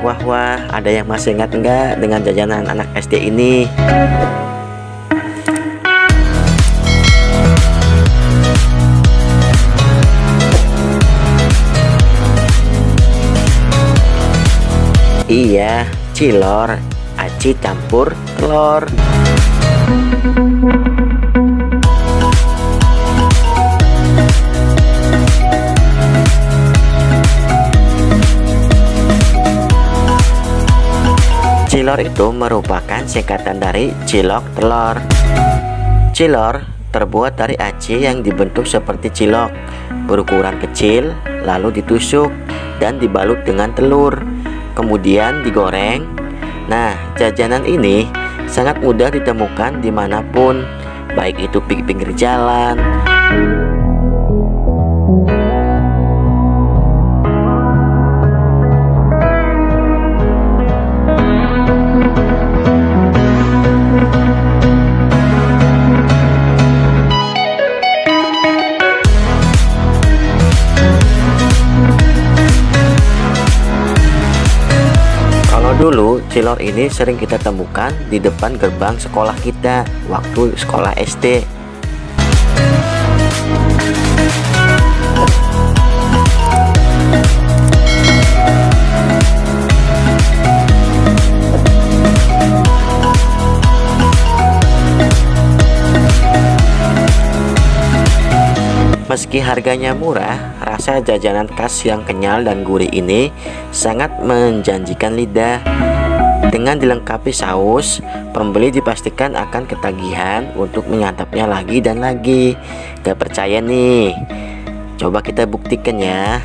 Wah, ada yang masih ingat enggak dengan jajanan anak SD ini? Iya, Cilor, aci campur telur. Cilor itu merupakan singkatan dari cilok telur. Cilor terbuat dari aci yang dibentuk seperti cilok, berukuran kecil, lalu ditusuk dan dibalut dengan telur, kemudian digoreng. Nah, jajanan ini sangat mudah ditemukan dimanapun, baik itu pinggir jalan, Cilor ini sering kita temukan di depan gerbang sekolah kita waktu sekolah SD. Meski harganya murah, rasa jajanan khas yang kenyal dan gurih ini sangat menjanjikan lidah. Dengan dilengkapi saus, pembeli dipastikan akan ketagihan untuk menyantapnya lagi dan lagi. Gak percaya nih? Coba kita buktikan ya.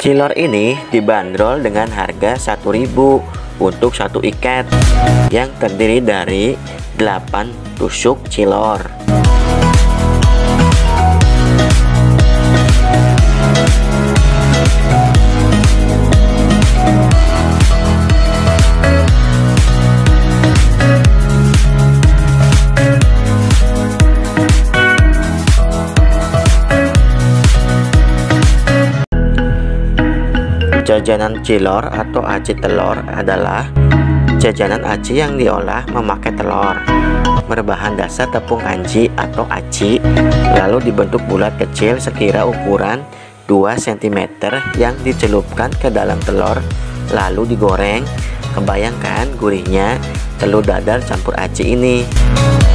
Cilor ini dibanderol dengan harga Rp1.000 untuk satu ikat yang terdiri dari 8 tusuk cilor. Jajanan cilor atau aci telur adalah jajanan aci yang diolah memakai telur berbahan dasar tepung kanji atau aci, lalu dibentuk bulat kecil sekira ukuran 2 cm yang dicelupkan ke dalam telur lalu digoreng. Kebayangkan gurihnya telur dadar campur aci ini.